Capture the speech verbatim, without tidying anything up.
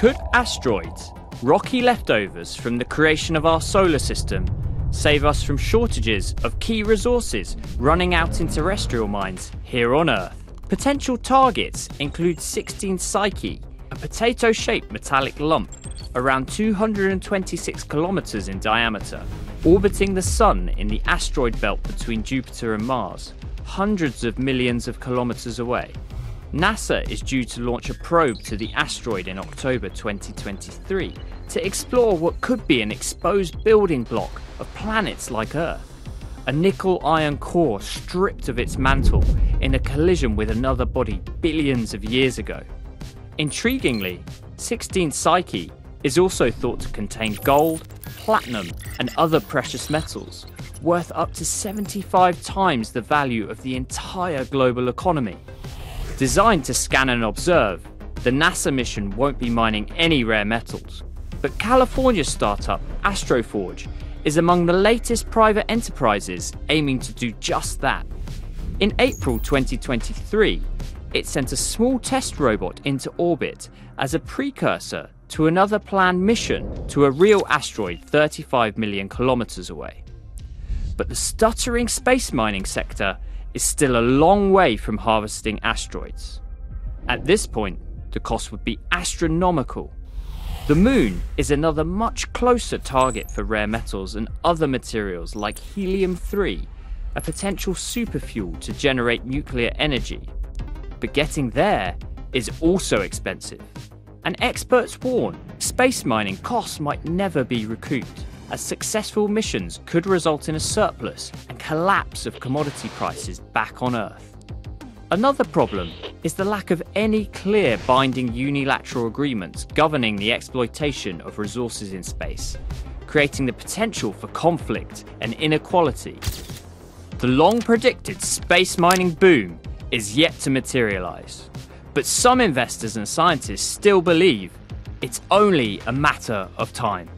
Could asteroids, rocky leftovers from the creation of our solar system, save us from shortages of key resources running out in terrestrial mines here on Earth? Potential targets include sixteen Psyche, a potato-shaped metallic lump around two hundred twenty-six kilometers in diameter, orbiting the Sun in the asteroid belt between Jupiter and Mars, hundreds of millions of kilometers away. NASA is due to launch a probe to the asteroid in October twenty twenty-three to explore what could be an exposed building block of planets like Earth, a nickel-iron core stripped of its mantle in a collision with another body billions of years ago. Intriguingly, sixteen Psyche is also thought to contain gold, platinum and other precious metals, worth up to seventy-five times the value of the entire global economy. Designed to scan and observe, the NASA mission won't be mining any rare metals, but California startup AstroForge is among the latest private enterprises aiming to do just that. In April twenty twenty-three, it sent a small test robot into orbit as a precursor to another planned mission to a real asteroid thirty-five million kilometers away. But the stuttering space mining sector is still a long way from harvesting asteroids. At this point, the cost would be astronomical. The Moon is another much closer target for rare metals and other materials like helium three, a potential superfuel to generate nuclear energy. But getting there is also expensive. And experts warn space mining costs might never be recouped, as successful missions could result in a surplus and collapse of commodity prices back on Earth. Another problem is the lack of any clear binding unilateral agreements governing the exploitation of resources in space, creating the potential for conflict and inequality. The long-predicted space mining boom is yet to materialize, but some investors and scientists still believe it's only a matter of time.